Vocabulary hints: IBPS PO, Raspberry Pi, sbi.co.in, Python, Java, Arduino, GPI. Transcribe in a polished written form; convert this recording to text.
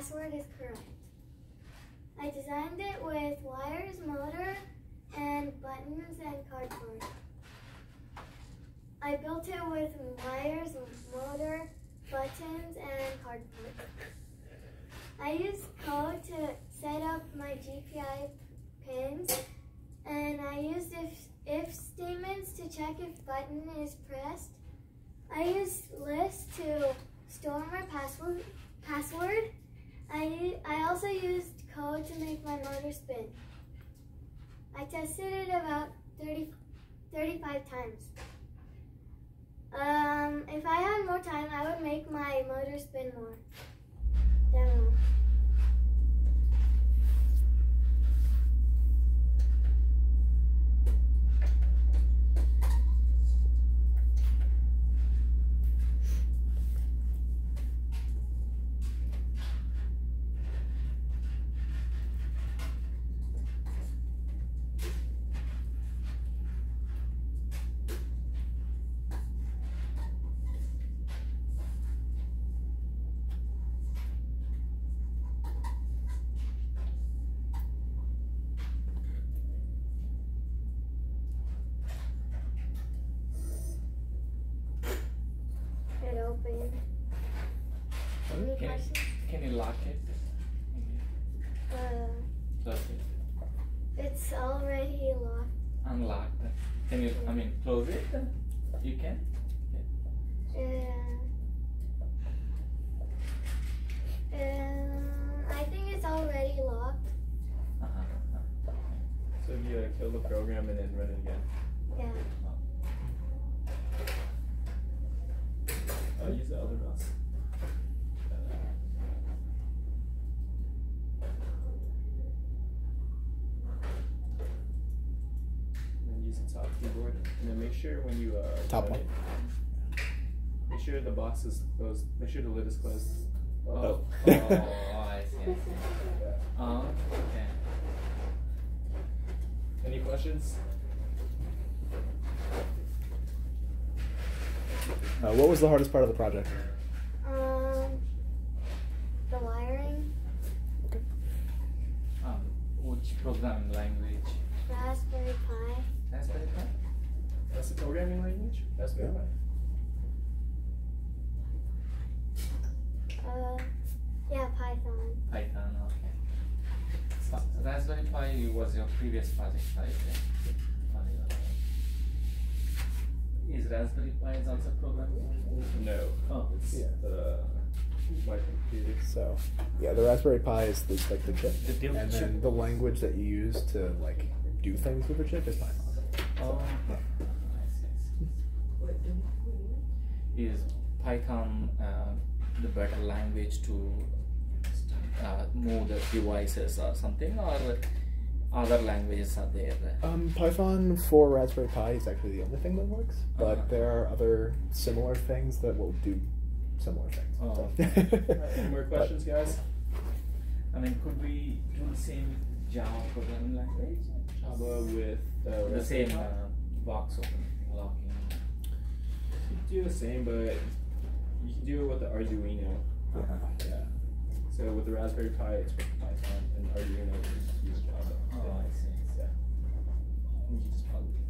password is correct. I designed it with wires, motor, and buttons and cardboard. I built it with wires, motor, buttons, and cardboard. I used code to set up my GPI pins, and I used if statements to check if button is pressed. I used lists to store my password. I also used code to make my motor spin. I tested it about 35 times. If I had more time, I would make my motor spin more. Demo. Can you lock it? Close it. It's already locked. Unlocked. Can you? I mean, close it. You can. I think it's already locked. So you kill the program and then run it again. Yeah. I'll use the other mouse. And use the top keyboard. And then make sure when you top one. It, make sure the box is closed. Make sure the lid is closed. Oh, oh. I see. Yeah. Okay. Any questions? What was the hardest part of the project? The wiring. Okay. Which programming language? Raspberry Pi. Raspberry Pi? That's the programming language? Raspberry Pi. Yeah, Python. Python, okay. So, Raspberry Pi was your previous project, right? Is Raspberry Pi also programming? No. Oh, it's the computer. So, yeah, the Raspberry Pi is the, like the chip, and then the language that you use to like do things with the chip is Python. Oh, yeah. I see. Is Python the better language to move the devices or something, or other languages are there? Python for Raspberry Pi is actually the only thing that works, but there are other similar things that will do similar things. Any more questions, guys? I mean, could we do the same Java programming language? Java with the same box opening, locking? You can do the same, but you can do it with the Arduino. Yeah. So with the Raspberry Pi, it's with Python, and Arduino, it's used Java. Oh, I see. Yeah. You just plug it in.